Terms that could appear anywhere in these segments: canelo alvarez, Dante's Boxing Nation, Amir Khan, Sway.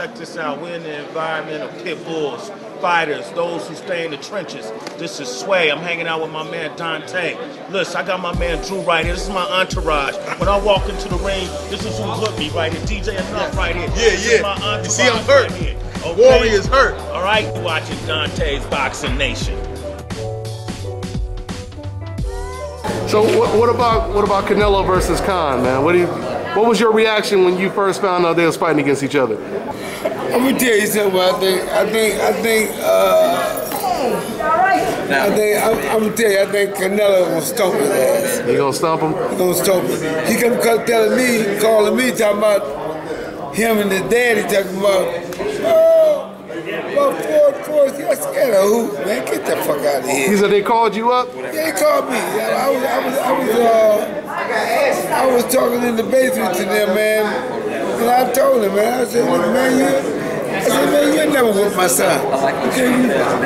Check this out. We're in the environment of pit bulls, fighters, those who stay in the trenches. This is Sway. I'm hanging out with my man Dante. Listen, I got my man Drew right here. This is my entourage. When I walk into the ring, this is who's with me right here. DJ Enough right here. This is my entourage. You see, I'm hurt. Right here. Okay? Warriors hurt. All right, you're watching Dante's Boxing Nation. So what about Canelo versus Khan, man? What was your reaction when you first found out they was fighting against each other? I'm gonna tell you something. I think Canelo gonna stomp his ass. You gonna stomp him? He gonna stomp him. He come telling me, calling me, talking about him and his daddy, talking about. I scared of who, man? Get the fuck out of here. He said they called you up? Yeah, they called me. I was talking in the basement to them, man. And I told him, man, I said, man, you ain't never whooped my son. Okay,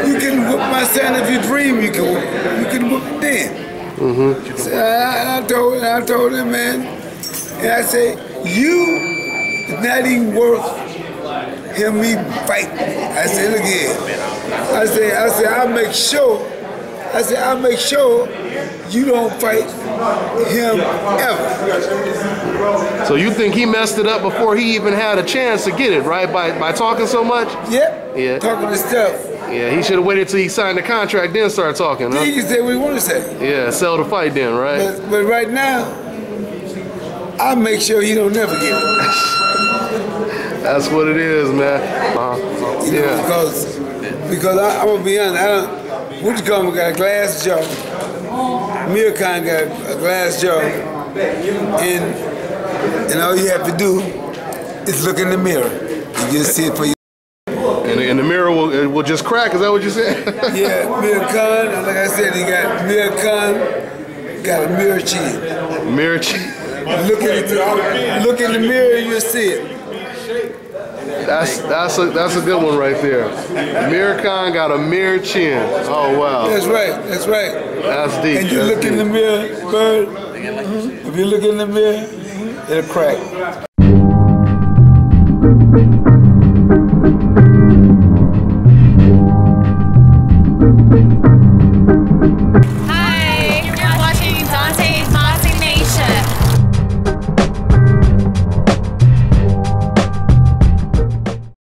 you can whoop my son if you dream you can whoop. You can whoop then. Mm-hmm. So I told him, man, and I said, you is not even worth hear me fight. I said, look here. I said, I'll make sure you don't fight him ever. So you think he messed it up before he even had a chance to get it, right? By talking so much? Yeah. Yeah. Talking this stuff. Yeah, he should have waited till he signed the contract, then start talking. Huh? He said what he wanted to say. Yeah, sell the fight then, right? But right now, I'll make sure he don't never get it. That's what it is, man. Yeah. Because I'm gonna be honest, Woods Gummer got a glass jaw. Amir Khan got a glass jaw. And all you have to do is look in the mirror. You just see it for you. And the mirror will just crack, is that what you said? Yeah, Amir Khan, like I said, Amir Khan got a mirror chin. Mirror chin. Look in the mirror, you'll see it. That's a good one right there. Amir Khan got a mirror chin. Oh wow. That's right. That's right. That's deep. And you look in the mirror, bird. If you look in the mirror, it'll crack.